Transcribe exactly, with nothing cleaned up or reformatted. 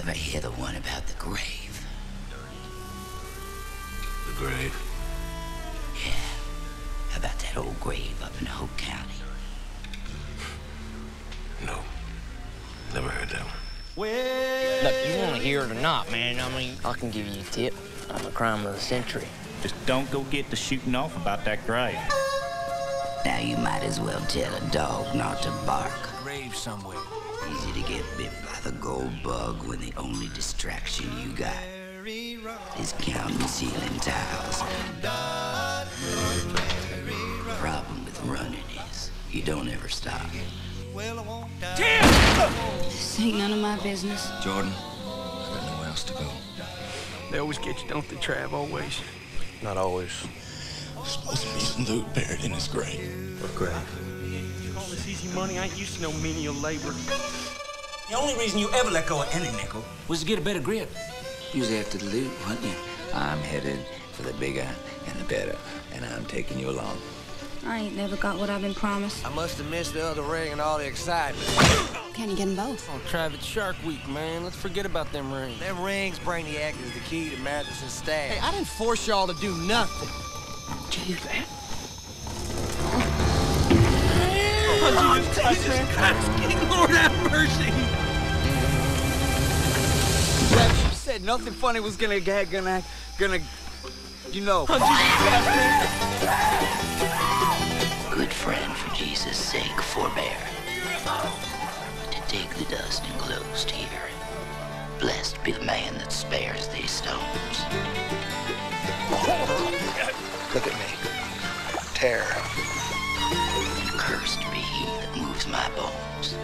ever hear the one about the grave? The grave? Yeah. About that old grave up in Hope County. No. Never heard that one. Well, look, you want to hear it or not, man, I mean... I can give you a tip. I'm a crime of the century. Just don't go get the shooting off about that grave. Now you might as well tell a dog not to bark. Grave somewhere. Easy to get bit by the gold bug when the only distraction you got is counting ceiling tiles. The problem with running is you don't ever stop. Tim! This ain't none of my business. Jordan, I got nowhere else to go. They always get you, don't they, Trav? Always. Not always. There's supposed to be some dude buried in his grave. What grave? All this easy money, I ain't used to no menial labor. The only reason you ever let go of any nickel was to get a better grip. You was after the loot, wasn't you? I'm headed for the bigger and the better, and I'm taking you along. I ain't never got what I've been promised. I must have missed the other ring and all the excitement. Can you get them both? Oh, Trav, it's Shark Week, man. Let's forget about them rings. Them rings, Brainiac, is the key to madness and staff. Hey, I didn't force y'all to do nothing. Did you hear that? Oh, Jesus Christ, man. Lord have mercy. Trav, you said nothing funny was gonna, gonna, gonna, you know. Oh, Jesus Christ, man. Good friend, for Jesus' sake, forbear. To take the dust and close to hear it. Blessed be the man that spares these stones. Look at me. Tear. Cursed be he that moves my bones.